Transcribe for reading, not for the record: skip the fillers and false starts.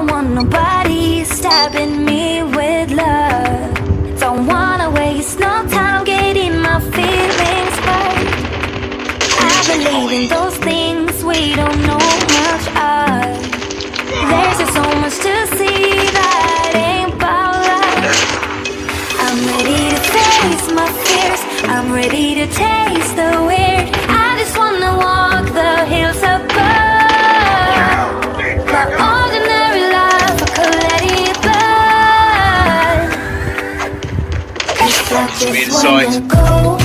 don't want nobody stabbing me with love. Don't wanna waste no time getting my feelings hurt. I believe in those things we don't know much of. There's just so much to see that ain't about love. I'm ready to face my fears, I'm ready to taste the weird. I just wanna walk the hills above. My ordinary life, I could let it burn. It's like this when you go.